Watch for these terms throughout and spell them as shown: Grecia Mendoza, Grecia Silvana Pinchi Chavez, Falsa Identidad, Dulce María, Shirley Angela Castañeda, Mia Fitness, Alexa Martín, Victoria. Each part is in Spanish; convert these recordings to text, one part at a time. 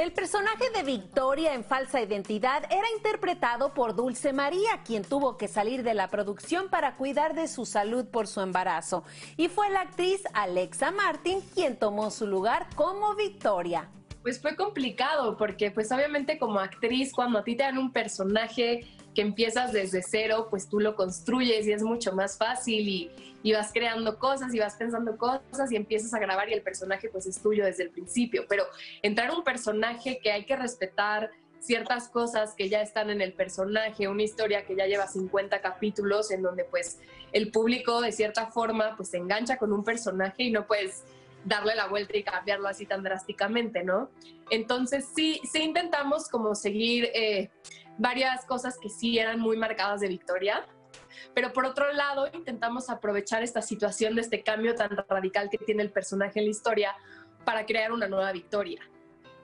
El personaje de Victoria en Falsa Identidad era interpretado por Dulce María, quien tuvo que salir de la producción para cuidar de su salud por su embarazo. Y fue la actriz Alexa Martín quien tomó su lugar como Victoria. Pues fue complicado porque pues obviamente como actriz cuando a ti te dan un personaje que empiezas desde cero, pues tú lo construyes y es mucho más fácil y vas creando cosas y vas pensando cosas y empiezas a grabar y el personaje pues es tuyo desde el principio. Pero entrar un personaje que hay que respetar ciertas cosas que ya están en el personaje, una historia que ya lleva 50 capítulos en donde pues el público de cierta forma pues se engancha con un personaje y no puedes darle la vuelta y cambiarlo así tan drásticamente, ¿no? Entonces sí intentamos como seguir varias cosas que sí eran muy marcadas de Victoria, pero por otro lado intentamos aprovechar esta situación de este cambio tan radical que tiene el personaje en la historia para crear una nueva Victoria.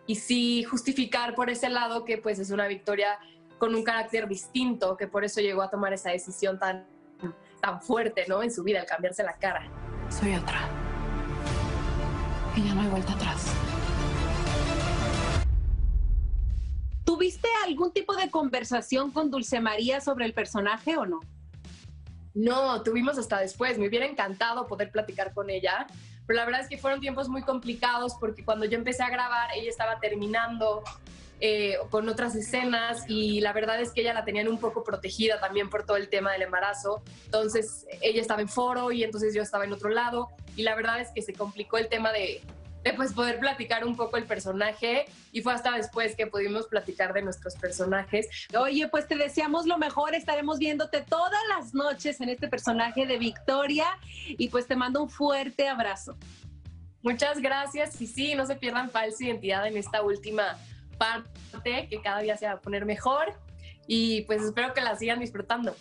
Y sí justificar por ese lado que pues es una Victoria con un carácter distinto, que por eso llegó a tomar esa decisión tan fuerte, ¿no? En su vida, al cambiarse la cara. Soy otra. Y ya no hay vuelta atrás. ¿Tuviste algún tipo de conversación con Dulce María sobre el personaje o no? No, tuvimos hasta después. Me hubiera encantado poder platicar con ella, pero la verdad es que fueron tiempos muy complicados porque cuando yo empecé a grabar, ella estaba terminando con otras escenas y la verdad es que ella la tenían un poco protegida también por todo el tema del embarazo. Entonces ella estaba en foro y entonces yo estaba en otro lado y la verdad es que se complicó el tema de pues poder platicar un poco el personaje y fue hasta después que pudimos platicar de nuestros personajes. Oye, pues te deseamos lo mejor, estaremos viéndote todas las noches en este personaje de Victoria y pues te mando un fuerte abrazo. Muchas gracias y sí, no se pierdan Falsa Identidad en esta última parte que cada día se va a poner mejor y pues espero que la sigan disfrutando.